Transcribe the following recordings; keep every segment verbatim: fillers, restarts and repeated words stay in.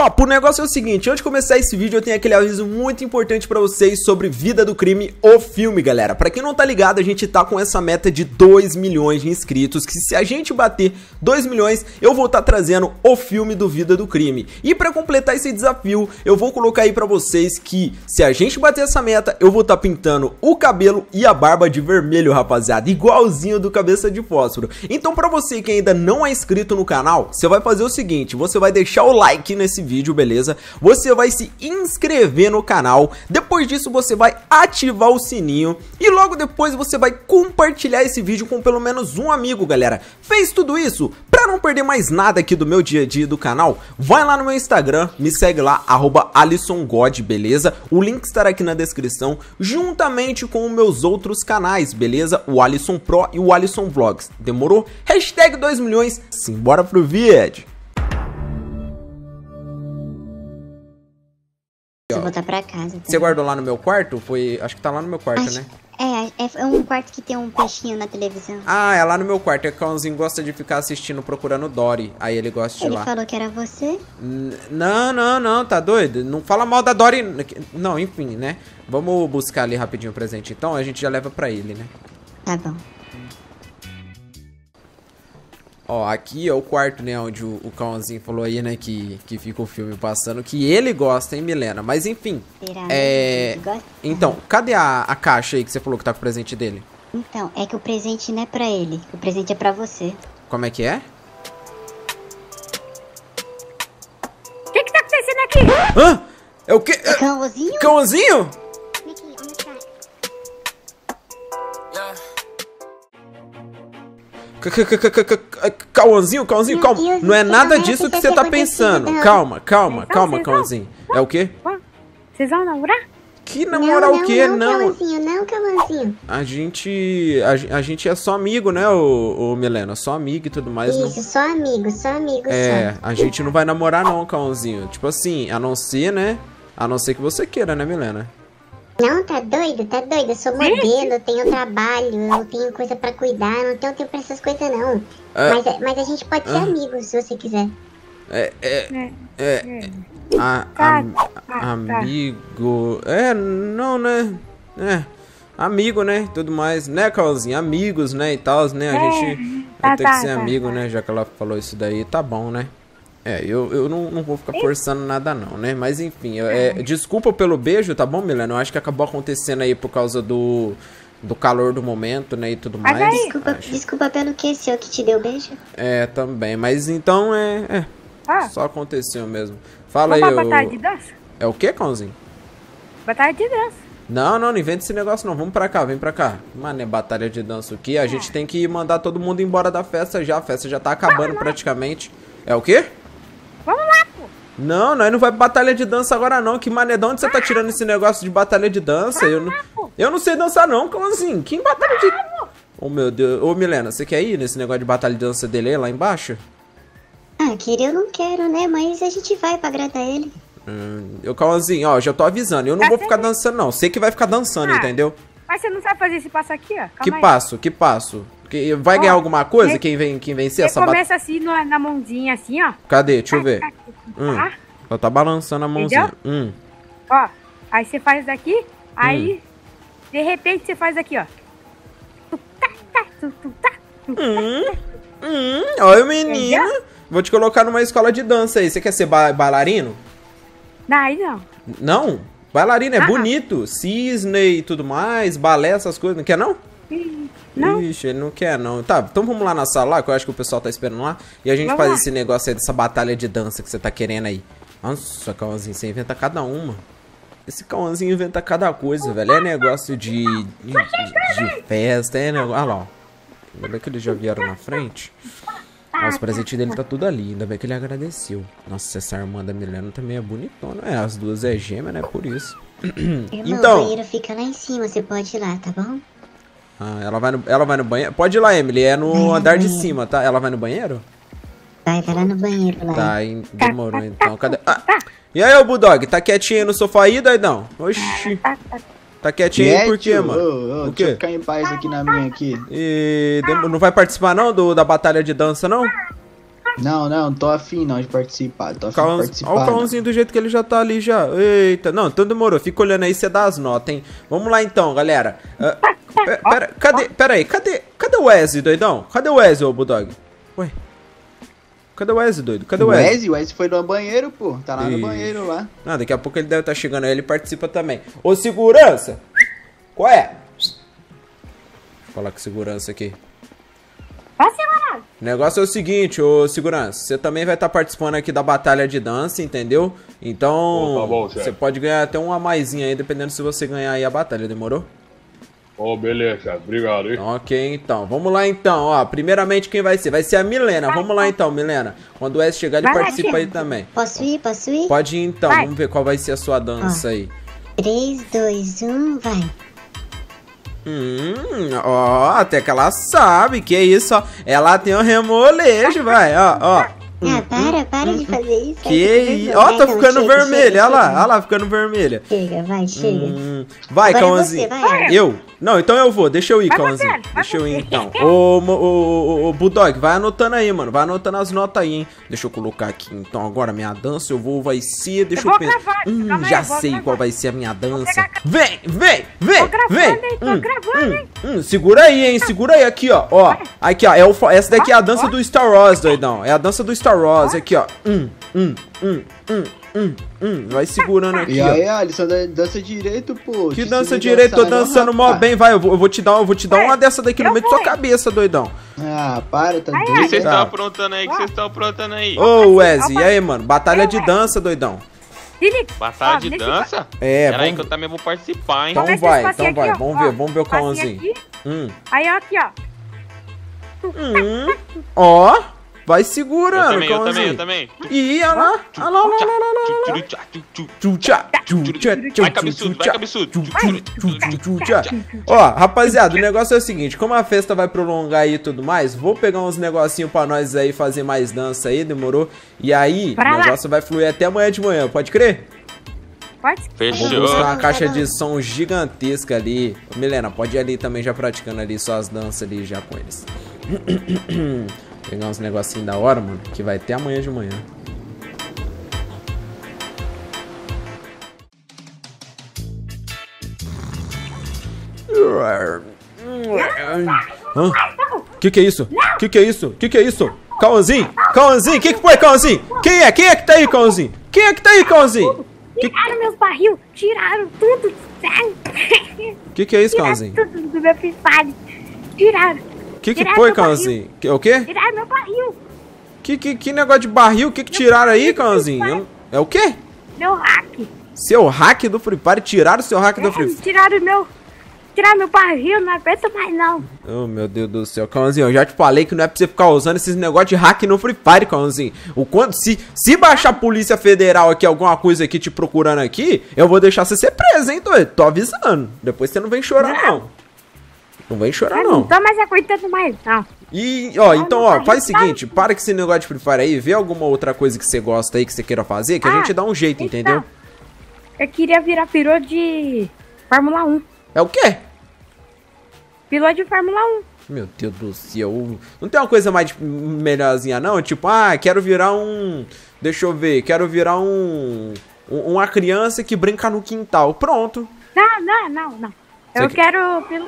Tropa, o negócio é o seguinte, antes de começar esse vídeo eu tenho aquele aviso muito importante pra vocês sobre Vida do Crime, o filme, galera. Pra quem não tá ligado, a gente tá com essa meta de dois milhões de inscritos, que se a gente bater dois milhões, eu vou estar trazendo o filme do Vida do Crime. E pra completar esse desafio, eu vou colocar aí pra vocês que se a gente bater essa meta, eu vou estar pintando o cabelo e a barba de vermelho, rapaziada, igualzinho do Cabeça de Fósforo. Então pra você que ainda não é inscrito no canal, você vai fazer o seguinte, você vai deixar o like nesse vídeo, beleza? Você vai se inscrever no canal, depois disso você vai ativar o sininho e logo depois você vai compartilhar esse vídeo com pelo menos um amigo, galera. Fez tudo isso? Pra não perder mais nada aqui do meu dia a dia do canal, vai lá no meu Instagram, me segue lá, arroba AlissonGod, beleza? O link estará aqui na descrição, juntamente com os meus outros canais, beleza? O Alisson Pro e o Alisson Vlogs, demorou? Hashtag dois milhões, simbora pro vídeo! Vou voltar pra casa. Tá? Você guardou lá no meu quarto? Foi, acho que tá lá no meu quarto, acho, né? É, é um quarto que tem um peixinho na televisão. Ah, é lá no meu quarto. É que o Kauanzinho gosta de ficar assistindo Procurando Dory. Aí ele gosta de ele lá. Ele falou que era você? N não, não, não, tá doido? Não fala mal da Dory. Não, enfim, né? Vamos buscar ali rapidinho o presente. Então a gente já leva pra ele, né? Tá bom. Ó, aqui é o quarto, né, onde o, o Kauanzinho falou aí, né, que, que fica o filme passando, que ele gosta, hein, Milena? Mas, enfim, é... Então, cadê a, a caixa aí que você falou que tá com o presente dele? Então, é que o presente não é pra ele, o presente é pra você. Como é que é? O que que tá acontecendo aqui? Hã? É o quê? É Kauanzinho? Kauanzinho? Kauanzinho, Kauanzinho, calma. Deus, não é nada disso que você tá pensando. Calma, calma, calma, Kauanzinho. É o quê? Vocês vão namorar? Que namorar o quê? Não, não, Kauanzinho, não, Kauanzinho. A gente... A, a gente é só amigo, né, ô, ô Milena? Só amigo e tudo mais. Isso, não... só amigo, só amigo, é, só. A gente não vai namorar não, Kauanzinho. Tipo assim, a não ser, né? A não ser que você queira, né, Milena? Não, tá doido, tá doido, eu sou modelo, eu tenho trabalho, eu tenho coisa pra cuidar, não tenho tempo pra essas coisas não. É, mas, mas a gente pode ser ah, amigos, se você quiser. É, é, é, é a, a, a, amigo, é, não, né, é, amigo, né, tudo mais, né, Kauanzinho, amigos, né, e tal, né, a gente vai ter que ser amigo, né, já que ela falou isso daí, tá bom, né. É, eu, eu não, não vou ficar forçando nada não, né? Mas enfim, eu, é, desculpa pelo beijo, tá bom, Milena? Eu acho que acabou acontecendo aí por causa do, do calor do momento, né, e tudo mais. Desculpa, desculpa pelo que, seu que te deu beijo? É, também, mas então é... é ah. Só aconteceu mesmo. Fala aí, eu... batalha de dança? É o quê, Kauanzinho? Batalha de dança. Não, não, não inventa esse negócio não, vamos pra cá, vem pra cá. Mano, é batalha de dança o quê? A é. gente tem que mandar todo mundo embora da festa já, a festa já tá acabando praticamente. É o quê? Vamos lá, pô! Não, nós não vai pra batalha de dança agora não. Que mané, de onde você ah, tá tirando esse negócio de batalha de dança? Vamos eu não, lá, pô. Eu não sei dançar não, como assim? Que batalha de... Ô, oh, meu Deus. Ô, oh, Milena, você quer ir nesse negócio de batalha de dança dele aí, lá embaixo? Ah, querer eu não quero, né? Mas a gente vai pra agradar ele. Hum, eu, Kauanzinho, ó, já tô avisando. Eu não tá vou ficar dançando não. Sei que vai ficar dançando, ah, entendeu? Mas você não sabe fazer esse passo aqui, ó? Calma que aí. passo, que passo? Que vai ganhar oh, alguma coisa? Você, quem vem, quem vencer essa batalha? Começa assim na, na mãozinha, assim, ó. Cadê? Deixa eu ver. Hum, ela tá balançando a mãozinha. Hum. Ó, aí você faz daqui, hum. aí de repente você faz aqui, ó. Hum, hum, olha o menino. Entendeu? Vou te colocar numa escola de dança aí. Você quer ser ba bailarino? Não, aí não. Não? Bailarino é ah, bonito. Cisne e tudo mais, balé, essas coisas. Não quer, não? Não. Ixi, ele não quer não. Tá, então vamos lá na sala lá, que eu acho que o pessoal tá esperando lá. E a gente vamos faz lá. esse negócio aí, dessa batalha de dança que você tá querendo aí. Nossa, Kauanzinho, você inventa cada uma. Esse Kauanzinho inventa cada coisa, velho. É negócio de, de, de festa, é negócio... Olha ah, lá, ó. Olha que eles já vieram na frente. Nossa, o presente dele tá tudo ali, ainda bem que ele agradeceu. Nossa, essa irmã da Milena também é bonitona. É, as duas é gêmea, né, por isso. Irmão, então... o banheiro fica lá em cima, você pode ir lá, tá bom? Ah, ela vai, no, ela vai no banheiro? Pode ir lá, Emily. É no vai andar no de cima, tá? Ela vai no banheiro? Vai, vai lá no banheiro. Lá. Tá, hein? Demorou então. Cadê? Ah. E aí, ô Bulldog? Tá quietinho no sofá aí, doidão? Oxi. Tá quietinho aí por quê, mano? Ô, ô, o quê? Deixa eu ficar em paz aqui na minha aqui. E não vai participar não do, da batalha de dança, não? Não, não, tô afim não de participar. Tô afim Caon... de participar. Olha o Cauãozinho do jeito que ele já tá ali já. Eita, não, então demorou. Fica olhando aí, você dá as notas, hein? Vamos lá então, galera. Uh, pera, pera, cadê, pera aí, cadê, cadê o Wesley, doidão? Cadê o Wesley, ô Bulldog? Ué. Cadê o Wesley, doido? Cadê o Wesley? O Wesley, o Wesley foi no banheiro, pô. Tá lá Ixi. no banheiro lá. Ah, daqui a pouco ele deve estar chegando aí, ele participa também. Ô, segurança! Qual é? Deixa eu falar com segurança aqui. Vai, segurança! O negócio é o seguinte, ô segurança. Você também vai estar participando aqui da batalha de dança, entendeu? Então, oh, tá bom, você pode ganhar até uma maisinha aí, dependendo se você ganhar aí a batalha, demorou? Ô, oh, beleza, obrigado, hein? Ok, então, vamos lá então, ó, primeiramente quem vai ser? Vai ser a Milena, vai, vamos lá então, Milena. Quando o Wes chegar, ele participa aí também. Posso ir, posso ir? Pode ir então, vai. Vamos ver qual vai ser a sua dança ó. aí. três, dois, um, vai. Hum, ó, até que ela sabe, que é isso, ó. Ela tem um remolejo, vai, ó, ó. Hum, ah, para, para hum, de fazer isso. Que Ó, oh, tá ficando chega, vermelha, chega, olha lá, olha lá, ficando vermelha. Chega, vai, chega. Hum, vai, Kauanzinho. É eu? Não, então eu vou, deixa eu ir, Kauanzinho. Deixa eu ir então. Ô, ô, ô, ô, Bulldog, vai anotando aí, mano. Vai anotando as notas aí, hein? Deixa eu colocar aqui então agora minha dança. Eu vou, vai ser. Deixa eu, eu pensar. Gravar, hum, calma, já eu sei gravar. qual vai ser a minha dança. Vem, vem, vem, vem. Tô gravando, hein? Hum, segura aí, hein? Segura aí aqui, ó. Ó. Aqui, ó. É o, essa daqui é a dança do Star Wars, doidão. É a dança do Star Wars. Star Wars, aqui ó, um, um, um, um, um, um, vai segurando aqui. E aí, ó. Alisson, dança direito, pô. Que dança direito, tô dançando mó bem, vai, eu vou, eu vou te dar, eu vou te dar uma dessa daqui eu no meio fui. da sua cabeça, doidão. Ah, para, tá doido. O que vocês estão aprontando aí, que vocês estão aprontando aí? Ô, Wesley, e aí, mano, batalha de dança, doidão. Batalha de dança? É, Pera vamos... aí que eu também vou participar, hein. Então vai, então vai, vamos ver, vamos ver o Kauanzinho. Hum. Aí, ó, aqui, ó. Hum, ó. Vai segurando, eu também, eu também, eu também. Ih, olha lá, olha lá, olha lá, olha lá. Vai cabeçudo, vai cabeçudo. Ó, rapaziada, o negócio é o seguinte, como a festa vai prolongar aí e tudo mais, vou pegar uns negocinhos pra nós aí fazer mais dança aí, demorou? E aí, o negócio vai fluir até amanhã de manhã, pode crer? Fechou. Vou buscar uma caixa de som gigantesca ali. Milena, pode ir ali também já praticando ali suas danças ali já com eles. Pegar uns negocinhos da hora, mano, que vai ter amanhã de manhã. O que que é isso? O que que é isso? O que que é isso? Kauanzinho? Kauanzinho? O que que foi, Kauanzinho? Quem é? Quem é que tá aí, Kauanzinho? Quem é que tá aí, Kauanzinho? Tiraram meus barril, tiraram tudo. O que que é isso, Kauanzinho? Tudo do meu Free Fire. Tiraram. O que que foi, Kauanzinho? O quê? Tiraram meu barril. Que, que, que negócio de barril? O que que tiraram aí, Kauanzinho? É o quê? Meu hack. Seu hack do Free Fire? Tiraram o seu hack é, do Free Fire? Tiraram meu... Tiraram meu barril, não aperta mais não. Oh, meu Deus do céu. Kauanzinho, eu já te falei que não é pra você ficar usando esses negócios de hack no Free Fire, Kauanzinho. O quanto... Se, se baixar a Polícia Federal aqui, alguma coisa aqui te procurando aqui, eu vou deixar você ser preso, hein, doido? Tô avisando. Depois você não vem chorar, não. não. Não vem chorar, não. Não tô mais aguentando mais, não. E, ó, então, ó, faz o seguinte, para que esse negócio de Free Fire aí, vê alguma outra coisa que você gosta aí, que você queira fazer, que ah, a gente dá um jeito, então, entendeu? Eu queria virar piloto de Fórmula um. É o quê? Piloto de Fórmula um. Meu Deus do céu. Não tem uma coisa mais melhorzinha, não? Tipo, ah, quero virar um... Deixa eu ver, quero virar um... Uma criança que brinca no quintal. Pronto. Não, não, não, não. Você eu que... quero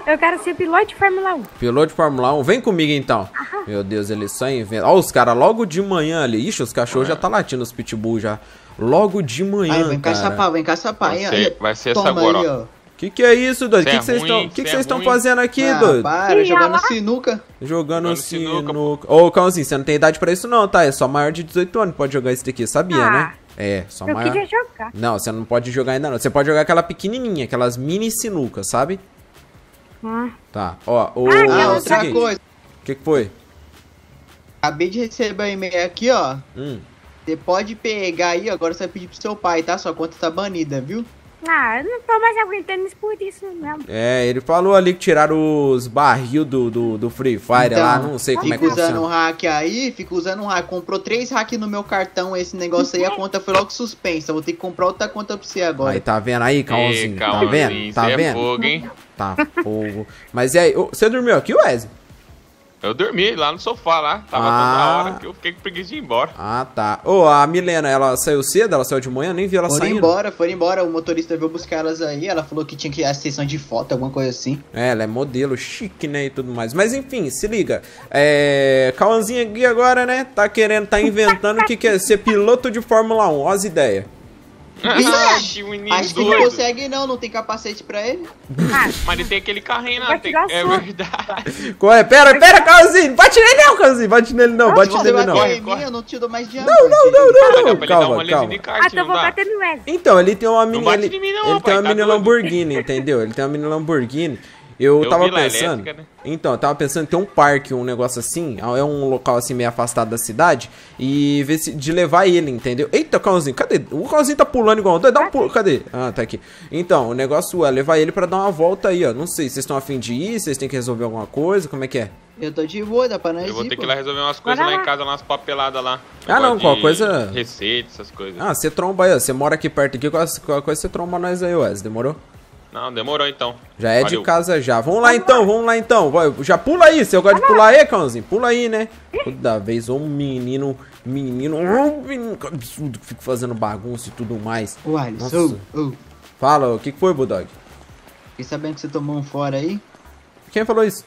eu quero ser piloto de Fórmula um. Piloto de Fórmula um? Vem comigo, então. Aham. Meu Deus, ele só inventa. Ó, os caras logo de manhã ali. Ixi, os cachorros ah. já tá latindo, os pitbull já. Logo de manhã, aí, vem cá, sapá, vem cá, sapá. Vai ser, vai ser essa agora, aí, ó. Que que é isso, doido? Que que vocês estão que que estão fazendo aqui, ah, doido? Para, jogando sinuca. Jogando sinuca. Ô, Kauanzinho, você não tem idade pra isso não, tá? É só maior de dezoito anos pode jogar isso daqui, sabia, ah. né? É, só eu maior... queria jogar. Não, você não pode jogar ainda não. Você pode jogar aquela pequenininha, aquelas mini sinucas, sabe? Ah. Tá, ó, o... Ah, o outra seguinte. coisa. O que que foi? Acabei de receber um e-mail aqui, ó. Hum. Você pode pegar aí, agora você vai pedir pro seu pai, tá? Sua conta tá banida, viu? Ah, eu não tô mais aguentando isso por isso mesmo. É, ele falou ali que tiraram os barril do, do, do Free Fire então, lá, não sei como é que funciona. Fica usando um hack aí, fica usando um hack. Comprou três hacks no meu cartão, esse negócio aí, a conta foi logo suspensa. Vou ter que comprar outra conta pra você agora. Aí, tá vendo aí, Kauanzinho? Tá vendo? Tá vendo? É fogo, hein? Tá fogo. Mas e aí, você dormiu aqui, Wesley? Eu dormi lá no sofá, lá. Tava ah. toda hora que eu fiquei com preguiça de ir embora. Ah, tá. Ô, oh, a Milena, ela saiu cedo? Ela saiu de manhã? Nem vi ela saindo. Foram embora, foram embora. O motorista veio buscar elas aí. Ela falou que tinha que ir à sessão de foto, alguma coisa assim. É, ela é modelo chique, né, e tudo mais. Mas, enfim, se liga. É... Kauanzinho aqui agora, né, tá querendo, tá inventando que quer ser piloto de Fórmula um. Ó as ideias. Vixe, menino acho doido. Que não consegue não, não tem capacete pra ele. Ah, mas ele tem aquele carrinho lá, tem... é verdade. Corre, pera, pera, Kauanzinho, bate nele não, Kauanzinho, bate nele não, bate nele não. não. Corre, corre. Eu não te dou mais dinheiro. Não, não, não, não, não, não. Calma, calma. calma. Ah, então vou bater no Wesley. Então, ele tem uma mini, ele, mim, não, ele pai, tem uma tá mini Lamborghini, entendeu? Ele tem uma mini Lamborghini. Eu, eu tava pensando, elétrica, né? Então, eu tava pensando em ter um parque, um negócio assim, é um local assim meio afastado da cidade, e ver se, de levar ele, entendeu? Eita, Kauanzinho, cadê? O Kauanzinho tá pulando igual um doido, dá um pulo, cadê? Ah, tá aqui. Então, o negócio é levar ele pra dar uma volta aí, ó, não sei, vocês estão afim de ir, vocês têm que resolver alguma coisa, como é que é? Eu tô de boa, dá pra nós ir. Eu vou ter que ir lá resolver umas coisas lá em casa, umas papeladas lá. Ah, não, qual coisa... receita, essas coisas. Ah, você tromba aí, ó, você mora aqui perto aqui, qual coisa você tromba nós aí, Wesley, demorou? Não, demorou então. Já é Valeu. de casa já. Vamos lá então, vamos lá então. Já pula aí, se eu gosto de pular aí, Kauanzinho. Pula aí, né? Toda vez um menino, menino, um menino absurdo que fica fazendo bagunça e tudo mais. Uai, sou. Oh. Fala, o que foi, Bulldog? Fiquei sabendo que você tomou um fora aí. Quem falou isso?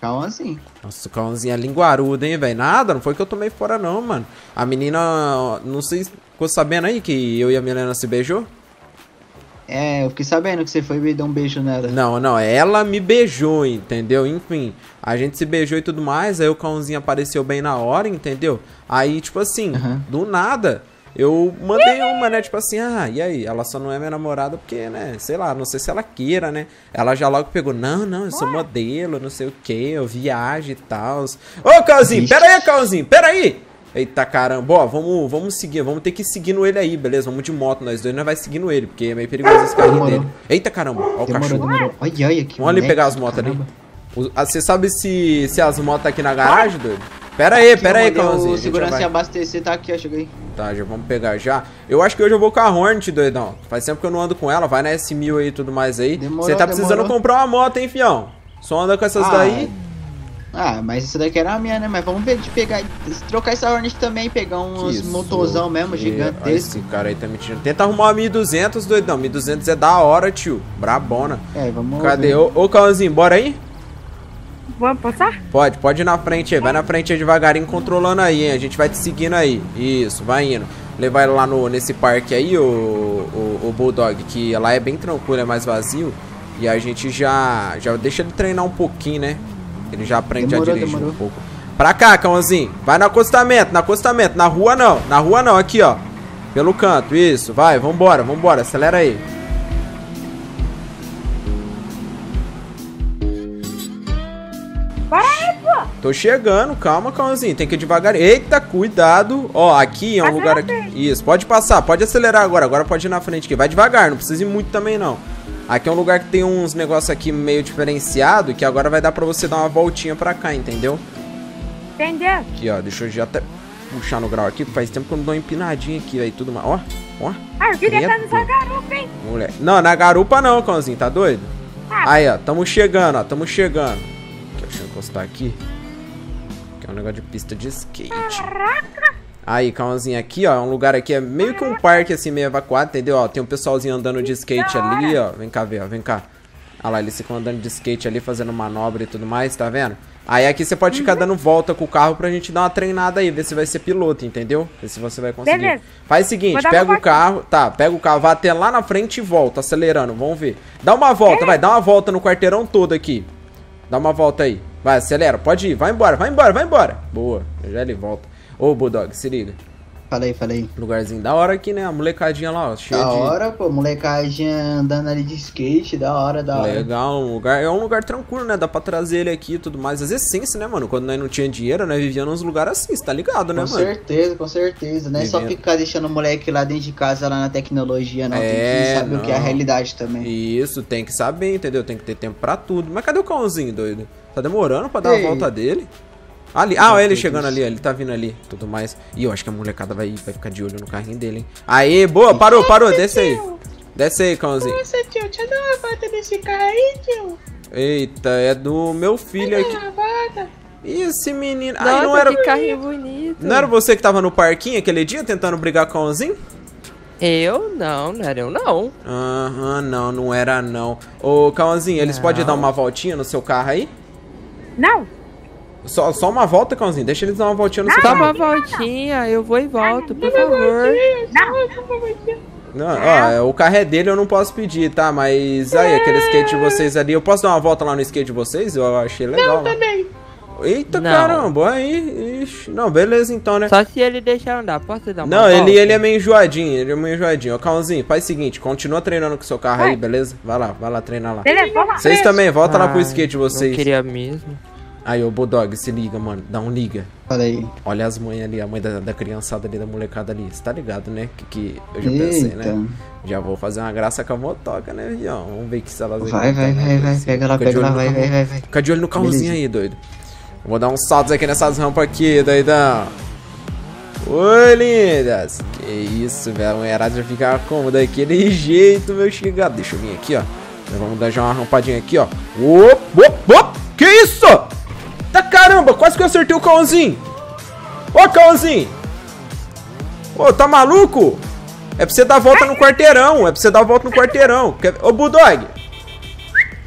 Kauanzinho. Nossa, o Kauanzinho é linguarudo, hein, velho? Nada, não foi que eu tomei fora não, mano. A menina, não sei, ficou sabendo aí que eu e a Milena se beijou? É, eu fiquei sabendo que você foi me dar um beijo nela. Não, não, ela me beijou, entendeu? Enfim, a gente se beijou e tudo mais, aí o Kauanzinho apareceu bem na hora, entendeu? Aí, tipo assim, uhum. do nada, eu mandei uma, né, tipo assim, ah, e aí? Ela só não é minha namorada porque, né, sei lá, não sei se ela queira, né? Ela já logo pegou, não, não, eu sou modelo, não sei o que, eu viajo e tal. Ô, Kauanzinho, pera aí, Kauanzinho, pera aí! Eita caramba, ó, vamos, vamos seguir, vamos ter que ir seguindo ele aí, beleza? Vamos de moto, nós dois, nós vai seguindo ele, porque é meio perigoso esse carrinho demorou. dele. Eita caramba, ó o cachorro. Olha, olha que vamos ali pegar as motos ali. Você sabe se, se as motos tá aqui na garagem, doido? Pera aí, aqui, pera aí, Kauanzinho. O segurança vai... abastecer, tá aqui, ó, cheguei. Tá, já vamos pegar já. Eu acho que hoje eu vou com a Hornet, doidão. Faz tempo que eu não ando com ela, vai na S mil aí e tudo mais aí. Você tá precisando demorou. comprar uma moto, hein, fião? Só anda com essas ah, daí... É. Ah, mas isso daqui era a minha, né? Mas vamos ver de pegar, trocar essa Hornet também, pegar uns motorzão mesmo, gigantesco. Esse cara aí tá me tirando. Tenta arrumar uma mil e duzentos, doidão. mil e duzentos é da hora, tio. Brabona. É, vamos Cadê? Ô, ô, Kauanzinho, bora aí? Vamos passar? Pode, pode ir na frente aí. Vai na frente aí devagarinho, controlando aí, hein? A gente vai te seguindo aí. Isso, vai indo. Levar ele lá no, nesse parque aí, o, o, o Bulldog, que lá é bem tranquilo, é mais vazio. E a gente já, já deixa ele treinar um pouquinho, né? Ele já aprende demorou, a dirigir demorou. um pouco. Pra cá, Kauanzinho. Vai no acostamento, no acostamento. Na rua não, na rua não. Aqui, ó. Pelo canto, isso. Vai, vambora, vambora. Acelera aí. Para aí, pô. Tô chegando. Calma, Kauanzinho. Tem que ir devagar. Eita, cuidado. Ó, aqui é um Passa lugar aqui. Isso, pode passar. Pode acelerar agora. Agora pode ir na frente aqui. Vai devagar. Não precisa ir muito também, não. Aqui é um lugar que tem uns negócios aqui meio diferenciado, que agora vai dar pra você dar uma voltinha pra cá, entendeu? Entendeu? Aqui, ó, deixa eu já até puxar no grau aqui, faz tempo que eu não dou uma empinadinha aqui, aí tudo mais. Ó, ó. Ah, eu queria estar nessa garupa, hein? Moleque. Não, na garupa não, Kauanzinho, tá doido? Ah. Aí, ó, tamo chegando, ó, tamo chegando. Deixa eu encostar aqui. Aqui é um negócio de pista de skate. Caraca! Aí, Kauanzinho, aqui, ó, é um lugar aqui, é meio que um parque, assim, meio evacuado, entendeu? Ó, tem um pessoalzinho andando de skate ali, ó. Vem cá ver, ó, vem cá. Olha lá, eles ficam andando de skate ali, fazendo manobra e tudo mais, tá vendo? Aí aqui você pode uhum. ficar dando volta com o carro pra gente dar uma treinada aí, ver se vai ser piloto, entendeu? Ver se você vai conseguir. Beleza. Faz o seguinte, pega o carro, tá, pega o carro, vai até lá na frente e volta, acelerando, vamos ver. Dá uma volta, Beleza. vai, dá uma volta no quarteirão todo aqui. Dá uma volta aí. Vai, acelera, pode ir, vai embora, vai embora, vai embora. Boa, já ele volta. Ô, Bulldog, se liga. Fala aí, fala aí. Lugarzinho da hora aqui, né? A molecadinha lá, ó, cheia de... Da hora, pô, molecadinha andando ali de skate, da hora, da hora. Legal, um lugar... é um lugar tranquilo, né? Dá pra trazer ele aqui e tudo mais. Às vezes sim, né, mano? Quando nós não tinha dinheiro, nós vivíamos nos lugares assim, você tá ligado, né, mano? Com certeza, com certeza. Não é só ficar deixando o moleque lá dentro de casa, lá na tecnologia, não. É, tem que saber não. o que é a realidade também. Isso, tem que saber, entendeu? Tem que ter tempo pra tudo. Mas cadê o Kauanzinho, doido? Tá demorando pra dar Ei. a volta dele? Ali, ah, olha ele chegando ali, ele tá vindo ali, tudo mais. Ih, eu acho que a molecada vai, vai ficar de olho no carrinho dele, hein. Aê, boa, parou, parou, desce aí. Desce aí, Kauanzinho. Nossa, tio, deixa eu dar uma volta nesse carro aí, tio. Eita, é do meu filho aqui. Esse menino... Nossa, ai, não era... que carrinho bonito. Não era você que tava no parquinho aquele dia tentando brigar com o Kauanzinho? Eu não, não era eu não. Aham, uhum, não, não era não. Ô, Kauanzinho, eles podem dar uma voltinha no seu carro aí? Não. Só, só uma volta, Kauanzinho. Deixa eles dar uma voltinha no não, seu carro. Dá uma voltinha, eu vou e volto, não, por favor. Não, não. Ó, o carro é dele, eu não posso pedir, tá? Mas aí, aquele skate de vocês ali, eu posso dar uma volta lá no skate de vocês? Eu achei legal. Eu também. Eita, não. Caramba, aí... Ixi. Não, beleza então, né? Só se ele deixar andar, posso dar uma Não, volta? ele, ele é meio enjoadinho, ele é meio enjoadinho. Ô, Kauanzinho, faz o seguinte, continua treinando com o seu carro vai. aí, beleza? Vai lá, vai lá treinar lá. Beleza, vamos lá. Vocês também, volta Ai, lá pro skate de vocês. Eu queria mesmo. Aí, ô, Bulldog, se liga, mano, dá um liga. Olha aí. Olha as mães ali, a mãe da, da criançada ali, da molecada ali. Você tá ligado, né? Que, que eu já Eita. pensei, né? Já vou fazer uma graça com a motoca, né, vião? Vamos ver que se elas... Vai, vai, vai, vai, pega lá, pega lá, vai, vai, vai, vai. Fica de olho no Kauanzinho aí, doido. Vou dar uns saltos aqui nessas rampas aqui, doidão. Oi, lindas. Que isso, velho. A mulherada já fica como daquele jeito, meu chegado. Deixa eu vir aqui, ó. Vamos dar já uma rampadinha aqui, ó. Op, op, op. Que isso? Tá caramba, quase que eu acertei o Kauanzinho. Ô, Kauanzinho. Ô, tá maluco? É pra você dar a volta no quarteirão. É pra você dar a volta no quarteirão. Ô, Bulldog.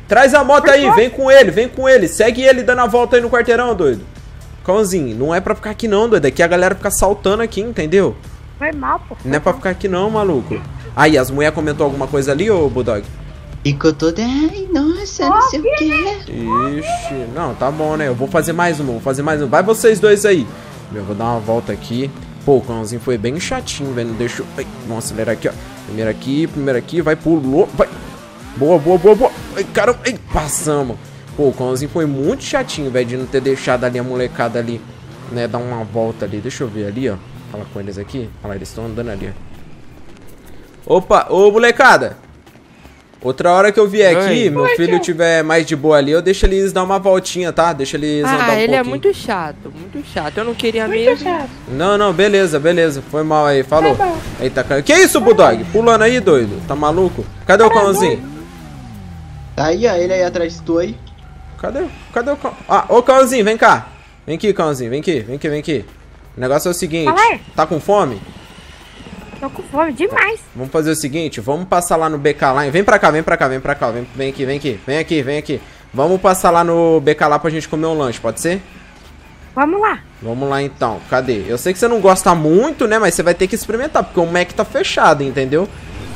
Traz a moto aí, vem com ele, vem com ele. Segue ele dando a volta aí no quarteirão, doido. Kauanzinho, não é pra ficar aqui não, doido. Aqui a galera fica saltando aqui, entendeu? Foi mal, pô. Não é pra ficar aqui não, maluco. Aí, as mulheres comentou alguma coisa ali, ô, Bulldog? Ficou toda... Ai, nossa, não sei o que. Ixi, não, tá bom, né? Eu vou fazer mais uma, vou fazer mais uma. Vai vocês dois aí. Eu vou dar uma volta aqui. Pô, o Kauanzinho foi bem chatinho, velho. Deixa eu... Ai, vamos acelerar aqui, ó. Primeiro aqui, primeiro aqui. Vai, pulou, vai... Boa, boa, boa, boa. Ai, caramba, ai, passamos. Pô, o Kauanzinho foi muito chatinho, velho, de não ter deixado ali a molecada ali, né, dar uma volta ali. Deixa eu ver ali, ó. Fala com eles aqui. Olha lá, eles estão andando ali, ó. Opa, ô, molecada. Outra hora que eu vier aqui, Oi. meu Oi, filho tio. tiver mais de boa ali, eu deixo eles dar uma voltinha, tá? Deixa eles ah, andar um pouquinho. Ah, ele é muito chato, muito chato. Eu não queria muito mesmo. Chato. Não, não, beleza, beleza. Foi mal aí, falou. Tá Eita, cara. Que isso, Bulldog? Pulando aí, doido. Tá maluco? Cadê o Kauanzinho? Tá aí, ó, ele aí atrás de tu aí. Cadê? Cadê o Kauanzinho? Ah, ô, Kauanzinho, vem cá. Vem aqui, Kauanzinho, vem aqui, vem aqui, vem aqui. O negócio é o seguinte, Olá. tá com fome? Tô com fome demais. Vamos fazer o seguinte, vamos passar lá no B K lá. Vem pra cá, vem pra cá, vem pra cá, vem, vem aqui, vem aqui, vem aqui, vem aqui. Vamos passar lá no B K lá pra gente comer um lanche, pode ser? Vamos lá. Vamos lá então, cadê? Eu sei que você não gosta muito, né, mas você vai ter que experimentar, porque o Mac tá fechado, entendeu?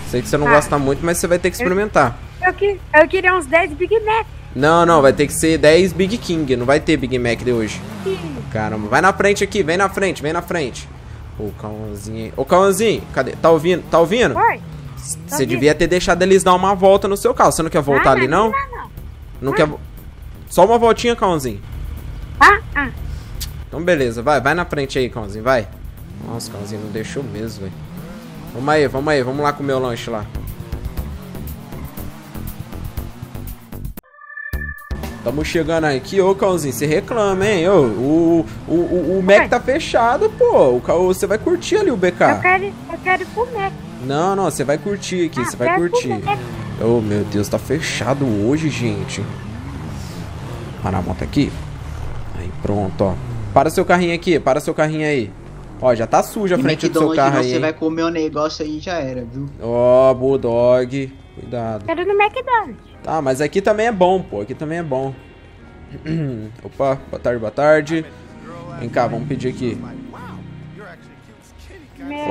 Sei que você não tá. gosta muito, mas você vai ter que experimentar. Eu... Eu, que, eu queria uns dez Big Mac. Não, não, vai ter que ser dez Big King. Não vai ter Big Mac de hoje. King. Caramba, vai na frente aqui, vem na frente, vem na frente. Ô, Kauanzinho. Ô, Kauanzinho, cadê? Tá ouvindo? Tá ouvindo? Oi. Você devia ter deixado eles dar uma volta no seu carro. Você não quer voltar ah, ali, não? Não, não. não ah. quer vo... Só uma voltinha, Kauanzinho. Ah, ah. Então, beleza, vai, vai na frente aí, Kauanzinho, vai. Nossa, Kauanzinho não deixou mesmo, velho. Vamos aí, vamos aí, vamos lá comer o lanche lá. Estamos chegando aqui, ô Kauanzinho, você reclama, hein? Ô, o o, o, o Mac tá fechado, pô. Você vai curtir ali o B K. Eu quero, eu quero ir pro Mac. Não, não, você vai curtir aqui, você vai curtir. Ô, meu Deus, tá fechado hoje, gente. Para a moto aqui. Aí, pronto, ó. Para seu carrinho aqui, para seu carrinho aí. Ó, já tá suja a frente do seu carro aí. Você vai comer um negócio aí e já era, viu? Ó, Bulldog. Cuidado. Quero no McDonald's. Tá, mas aqui também é bom, pô. Aqui também é bom. Opa, boa tarde, boa tarde. Vem cá, vamos pedir aqui.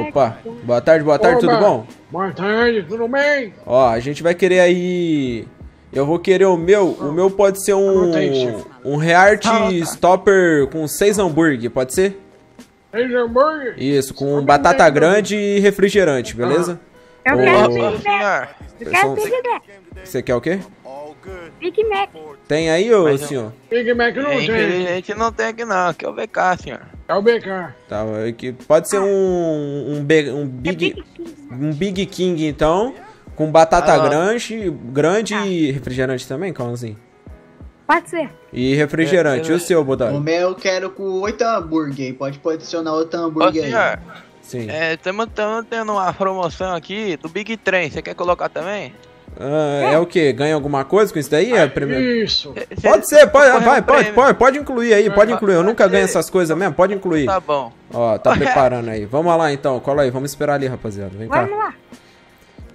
Opa, boa tarde, boa tarde, Oba. tudo bom? Boa tarde, tudo bem? Ó, a gente vai querer aí... Eu vou querer o meu. O meu pode ser um... Um Reart Stopper com seis hambúrguer, pode ser? Seis hambúrguer? Isso, com batata grande e refrigerante, beleza? Eu quero Big Mac. Eu quero Big Mac. Você quer o quê? Big Mac. Tem aí, ô Mas senhor? Big Mac não tem. Infelizmente não tem aqui não, aqui é o B K, senhor. É o B K. Tá, aqui pode ser um, um, B, um, Big, é Big um Big King então, com batata ah, grande, grande ah. e refrigerante também, Kauanzinho? Pode ser. E refrigerante, é, e o seu, Bodai? O meu eu quero com oito hambúrguer, pode adicionar outro hambúrguer aí. Senhor. Sim. É, estamos tendo uma promoção aqui do Big Train, você quer colocar também? Ah, é. é o quê? Ganha alguma coisa com isso daí? Ah, é primeiro... Isso. Pode ser, pode, vai, pode, pode, pode incluir aí, pode incluir. Eu nunca ganho essas coisas mesmo, pode incluir. Tá bom. Ó, tá preparando aí. Vamos lá então, cola aí, vamos esperar ali, rapaziada. Vem cá. Vamos lá.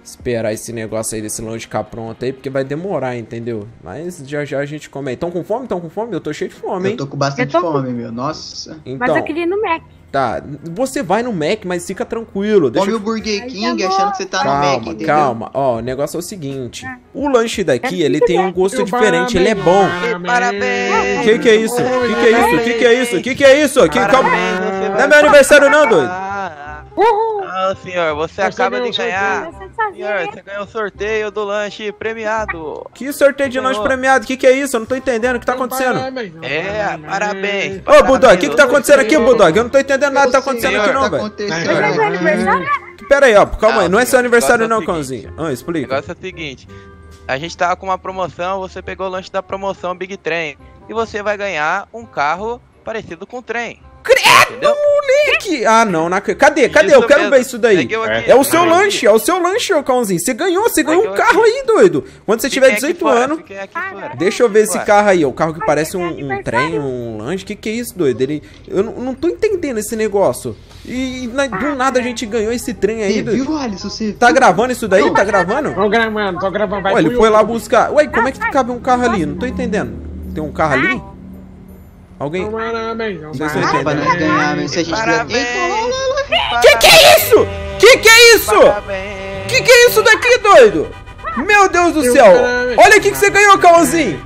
Esperar esse negócio aí desse lanche ficar pronto aí, porque vai demorar, entendeu? Mas já já a gente come aí. Tão com fome? Tão com fome? Eu tô cheio de fome, hein? Eu tô com bastante tô... fome, meu. Nossa. Então, mas eu queria ir no Mac. Tá, você vai no Mac, mas fica tranquilo. Deixa... Come o Burger King achando que você tá calma, no Mac, entendeu? Calma, ó, o negócio é o seguinte. O lanche daqui, ele tem um gosto eu diferente, parabéns, ele é bom. Parabéns! Que que é isso? Que que é isso? Que que é isso? Que que é isso? Que... Calma. Não é meu aniversário não, doido. Uhul. Ah, senhor, você, você acaba de ganhar. Senhor, você ganhou o sorteio do lanche premiado. Que sorteio de lanche premiado? Que que é isso? Eu não tô entendendo o que tá acontecendo. É, parabéns. Ô, Bulldog, o que que tá acontecendo aqui, Bulldog? Eu não tô entendendo nada que tá acontecendo aqui não, velho. Pera aí, ó, calma aí. Não é seu aniversário não, Cãozinho. Ah, explica. O negócio é o seguinte. A gente tava com uma promoção, você pegou o lanche da promoção Big Train. E você vai ganhar um carro parecido com o trem. Credo, moleque! Ah, não, na... cadê? Cadê? Isso eu quero mesmo. ver isso daí. É, é o seu lanche, é o seu lanche, ô Cãozinho. Você ganhou, você ganhou um carro aí, doido. Quando você tiver dezoito anos... Deixa eu ver esse carro aí, ó. O carro que parece um, um trem, um lanche. Que que é isso, doido? Ele... Eu não tô entendendo esse negócio. E na... do nada a gente ganhou esse trem aí, doido. Tá gravando isso daí? Tá gravando? Tô gravando, tô gravando. Olha, ele foi lá buscar. Ué, como é que cabe um carro ali? Não tô entendendo. Tem um carro ali? Alguém? Parabéns, parabéns, que que é isso? Que que é isso? Parabéns, que que é isso daqui, doido? Meu Deus do céu! Olha o que que você ganhou, Kauanzinho!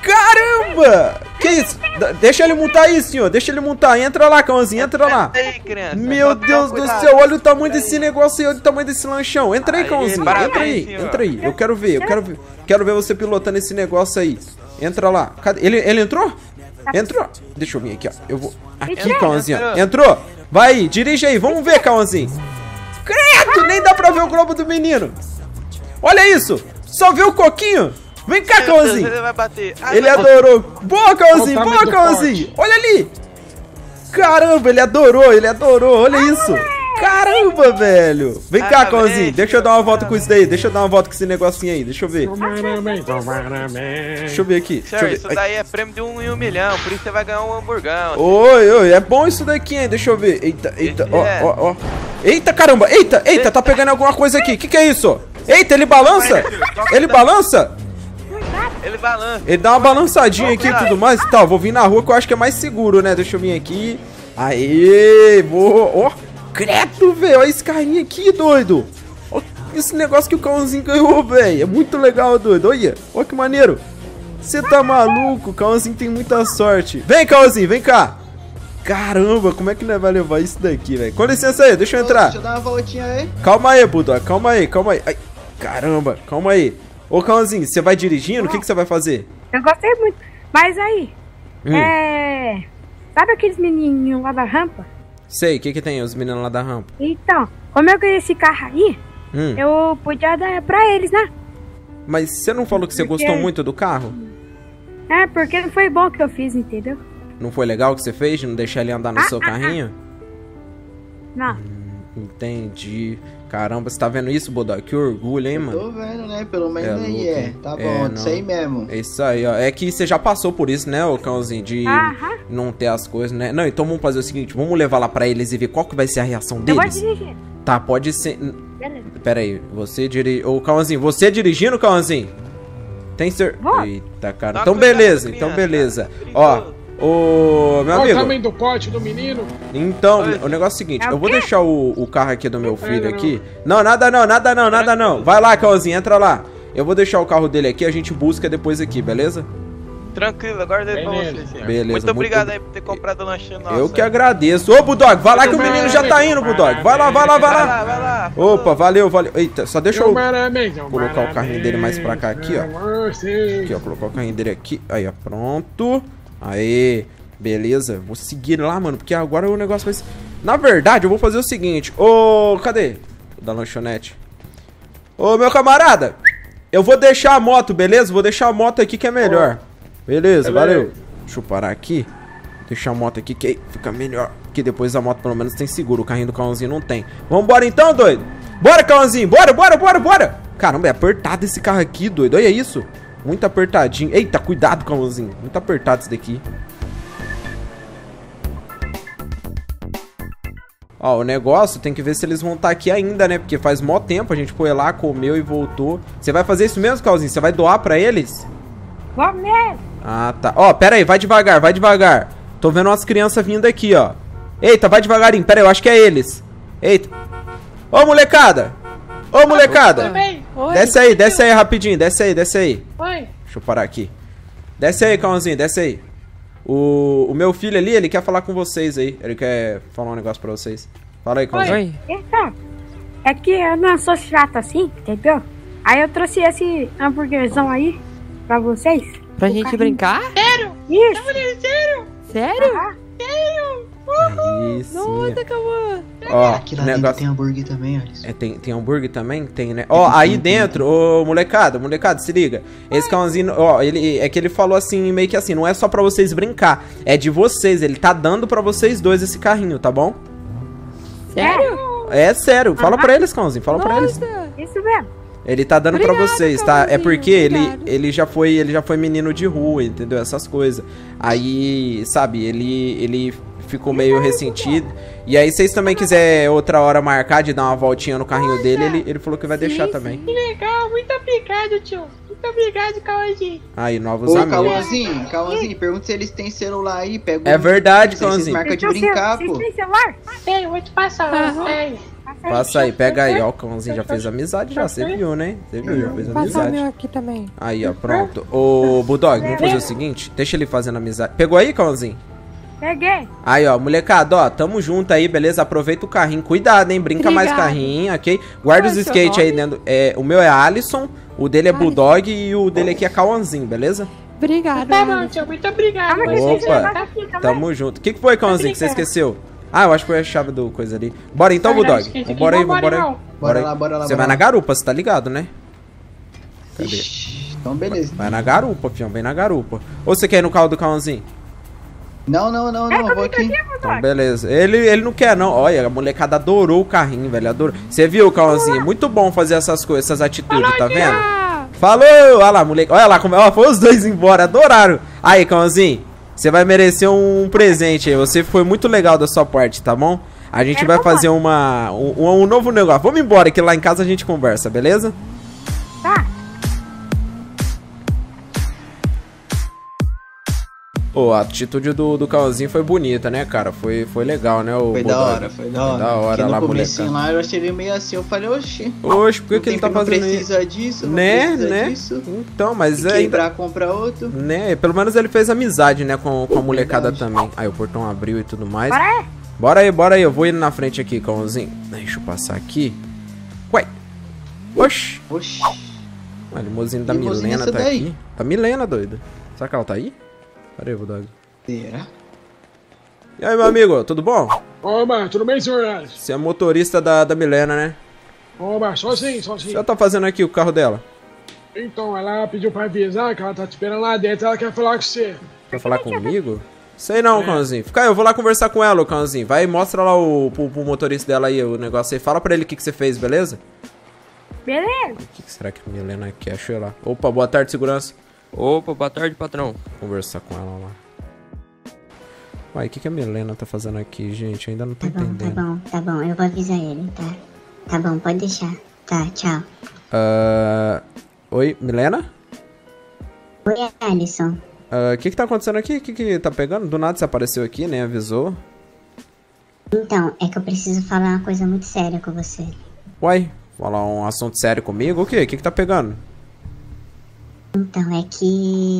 Caramba! Que isso? Deixa ele montar aí, senhor. Deixa ele montar. Entra lá, Kauanzinho. Entra lá. Meu Deus do céu. Olha o tamanho desse negócio aí. Olha o tamanho desse lanchão. Entra aí, Kauanzinho. Entra aí. Entra aí. Eu quero ver. Eu quero ver. Quero ver você pilotando esse negócio aí. Entra lá. Ele, ele entrou? Entrou? Deixa eu vir aqui, ó. Eu vou... Aqui, Kauanzinho. Entrou? Vai aí. Dirige aí. Vamos ver, Kauanzinho. Credo! Nem dá pra ver o globo do menino. Olha isso. Só vê o coquinho. Vem cá, Kauanzinho. Ele adorou. Boa, Kauanzinho. Boa, Kauanzinho. Olha ali. Caramba, ele adorou. Ele adorou. Olha isso. Caramba, velho. Vem cá, Kauanzinho. Deixa eu dar uma volta com isso daí. Deixa eu dar uma volta com esse negocinho aí. Deixa eu ver. Deixa eu ver aqui. Deixa eu ver. Isso daí é prêmio de um em um milhão. Por isso você vai ganhar um hamburgão. Oi, oi. É bom isso daqui, hein? Deixa eu ver. Eita, eita. Ó, ó, ó. Eita, caramba. Eita, eita. Tá pegando alguma coisa aqui. Que que é isso? Eita, ele balança? Ele balança? Ele balança. Ele dá uma balançadinha aqui e tudo mais e tal. Vou vir na rua que eu acho que é mais seguro, né? Deixa eu vir aqui. Aê, boa. Ó, oh, credo, velho. Olha esse carrinho aqui, doido. Olha esse negócio que o Kauanzinho ganhou, velho. É muito legal, doido. Olha, olha que maneiro. Você tá maluco? O Kauanzinho tem muita sorte. Vem, Kauanzinho, vem cá. Caramba, como é que nós vai levar isso daqui, velho? Com licença aí, deixa eu entrar. Deixa eu dar uma voltinha aí. Calma aí, Buda. Calma aí, calma aí. Ai, caramba, calma aí. Ô, Kauanzinho, você vai dirigindo? O que que você vai fazer? Eu gostei muito. Mas aí, hum. é... sabe aqueles menininhos lá da rampa? Sei, o que que tem os meninos lá da rampa? Então, como eu ganhei esse carro aí, hum. eu podia dar pra eles, né? Mas você não falou que você porque... gostou muito do carro? É, porque não foi bom que eu fiz, entendeu? Não foi legal o que você fez de não deixar ele andar no ah, seu ah, carrinho? Ah. Não. Hum, entendi. Caramba, você tá vendo isso, Bulldog? Que orgulho, hein, mano? Tô vendo, né? Pelo menos é, aí louco. é. Tá bom, é, isso aí mesmo. É isso aí, ó. É que você já passou por isso, né, ô Cãozinho? De uh-huh. não ter as coisas, né? Não, então vamos fazer o seguinte. Vamos levar lá pra eles e ver qual que vai ser a reação deles. Eu vou dirigir. Tá, pode ser... Beleza. Pera aí, você dirige... Ô, Cãozinho, você dirigindo, Cãozinho? Tem ser... Vou. Eita, cara. Então beleza, então beleza. Ó... Ô, meu amigo. O tamanho do pote do menino? Então, o negócio é o seguinte, eu vou deixar o, o carro aqui do meu filho aqui. Não, nada não, nada não, nada não. Vai lá, Kauanzinho, entra lá. Eu vou deixar o carro dele aqui, a gente busca depois aqui, beleza? Tranquilo, agora eu vou pra você. Beleza. Muito obrigado muito... aí por ter comprado o lanche nosso. Eu que agradeço. Ô, Bulldog, vai lá que o menino já tá indo, Bulldog. Vai lá, vai lá, vai lá. Vai lá, opa, valeu, valeu. Eita, só deixa eu colocar o carrinho dele mais pra cá aqui, ó. Aqui, ó, colocar o carrinho dele aqui. Aí, ó, pronto. Aê, beleza. Vou seguir lá, mano, porque agora o negócio vai ser... Na verdade, eu vou fazer o seguinte. Ô, cadê? Da lanchonete. Ô, meu camarada, eu vou deixar a moto, beleza? Vou deixar a moto aqui que é melhor. Beleza, é valeu. Bem. Deixa eu parar aqui. Deixar a moto aqui que fica melhor. Porque depois a moto pelo menos tem seguro. O carrinho do Kauanzinho não tem. Vambora então, doido. Bora, Kauanzinho. Bora, bora, bora, bora. Caramba, é apertado esse carro aqui, doido. Olha isso. Muito apertadinho. Eita, cuidado, Kauanzinho. Muito apertado isso daqui. Ó, o negócio tem que ver se eles vão estar aqui ainda, né? Porque faz mó tempo, a gente foi lá, comeu e voltou. Você vai fazer isso mesmo, Kauanzinho? Você vai doar pra eles? Vou mesmo. Ah, tá. Ó, pera aí, vai devagar, vai devagar. Tô vendo umas crianças vindo aqui, ó. Eita, vai devagarinho. Pera aí, eu acho que é eles. Eita. Ô, molecada. Ô, molecada. Oi. Desce aí, desce aí rapidinho. Desce aí, desce aí. Oi. Deixa eu parar aqui. Desce aí, Kauanzinho, desce aí. O, o meu filho ali, ele quer falar com vocês aí. Ele quer falar um negócio pra vocês. Fala aí, Kauanzinho. Então, é que eu não sou chata assim, entendeu? Aí eu trouxe esse hambúrguerzão aí pra vocês. Pra gente carrinho. Brincar? Sério? Isso. Sério? Sério? Ah, sério? Uhul. Isso. Nossa, Cauã. Ó, aqui lá negócio... dentro tem hambúrguer também, Alisson. É, tem, tem hambúrguer também? Tem, né? Ó, é, aí tem, dentro, ô, molecada, molecada, se liga. Esse Kauanzinho, ó, ele, é que ele falou assim, meio que assim, não é só pra vocês brincar, é de vocês, ele tá dando pra vocês dois esse carrinho, tá bom? Sério? É, sério. Fala ah, pra eles, Kauanzinho, fala nossa. pra eles. Isso mesmo. Ele tá dando obrigado, pra vocês, tá? É porque ele, ele, já foi, ele já foi menino de rua, entendeu? Essas coisas. Aí, sabe, ele, ele ficou meio ressentido. E aí, se vocês também quiserem outra hora marcar de dar uma voltinha no carrinho nossa. dele, ele, ele falou que vai sim, deixar sim. também. Que legal, muito obrigado, tio. Muito obrigado, Kauanzinho. Aí, novos Ô, amigos. Kauanzinho, Kauanzinho, pergunta se eles têm celular aí. Pega um é verdade, Kauanzinho. Marca de brincar, pô. Vocês têm celular? Tem, vou te passar lá. Uhum. É. Passa aí, pega aí, ó, o Kauanzinho já fez amizade já, você viu, né? Você viu, já fez amizade. Aqui também. Aí, ó, pronto. Ô, Bulldog, vamos fazer o seguinte, deixa ele fazendo amizade. Pegou aí, Kauanzinho? Peguei. Aí, ó, molecada, ó, tamo junto aí, beleza? Aproveita o carrinho, cuidado, hein? Brinca Obrigado. mais carrinho, ok? Guarda Qual os é skate aí dentro. É, o meu é Alisson, o dele é Bulldog e o dele aqui é Kauanzinho, beleza? Obrigado. Tá bom, tio, muito obrigado. Opa, tamo junto. O que, que foi, Kauanzinho, que você esqueceu? Ah, eu acho que foi a chave do coisa ali. Bora então, Bulldog. Bora aí, bora aí. Bora lá, bora lá. Você vai na garupa, você tá ligado, né? Cadê? Então, beleza. Vai na garupa, fião, vem na garupa. Ou você quer ir no carro do Kauanzinho? Não, não, não, não, vou aqui. Então, beleza. Ele, ele não quer, não. Olha, a molecada adorou o carrinho, velho, adorou. Você viu, Kauanzinho? Muito bom fazer essas coisas, essas atitudes, tá vendo? Falou! Olha lá, moleque. Olha lá como é. Foi os dois embora, adoraram. Aí, Kauanzinho. Você vai merecer um presente aí. Você foi muito legal da sua parte, tá bom? A gente é, vai fazer uma, um, um novo negócio. Vamos embora, que lá em casa a gente conversa, beleza? Tá. Pô, oh, a atitude do, do Kauanzinho foi bonita, né, cara? Foi, foi legal, né? O foi, da hora, foi da hora, foi da hora. Lá, moleque. lá eu achei ele meio assim, eu falei, oxi. Oxi, por que, que ele tá fazendo isso? Não precisa disso, não né? precisa né? disso. Então, mas é... quebrar, comprar outro. Né? Pelo menos ele fez amizade, né, com, com a molecada Verdade. também. Aí o portão abriu e tudo mais. Bora aí, bora aí, bora aí. Eu vou indo na frente aqui, Kauanzinho. Deixa eu passar aqui. Ué. Oxi. Oxi. A limousine da limousine Milena tá daí? aqui. Tá Milena, doida. Será que ela tá aí? Pera aí, Bulldog. Será? E aí, meu amigo, tudo bom? Ô, mano, tudo bem, senhor Alisson? Você é motorista da, da Milena, né? Ô, mano, só sim, só sim. O que ela tá fazendo aqui, o carro dela? Então, ela pediu pra avisar que ela tá te esperando lá dentro, ela quer falar com você. Quer falar comigo? Sei não, é. Kauanzinho. Fica aí, eu vou lá conversar com ela, Kauanzinho. Vai e mostra lá o, pro, pro motorista dela aí o negócio aí. Fala pra ele o que, que você fez, beleza? Beleza. O que será que a Milena quer? Deixa eu ir lá. Opa, boa tarde, segurança. Opa, boa tarde, patrão. Vou conversar com ela lá. Uai, o que, que a Milena tá fazendo aqui, gente? Eu ainda não tô tá entendendo. Tá bom, tá bom, eu vou avisar ele, tá? Tá bom, pode deixar. Tá, tchau. Uh, oi, Milena? Oi, Alisson. O uh, que que tá acontecendo aqui? O que que tá pegando? Do nada você apareceu aqui, nem avisou. Então, é que eu preciso falar uma coisa muito séria com você. Uai, falar um assunto sério comigo? O que? O que que tá pegando? Então, é que...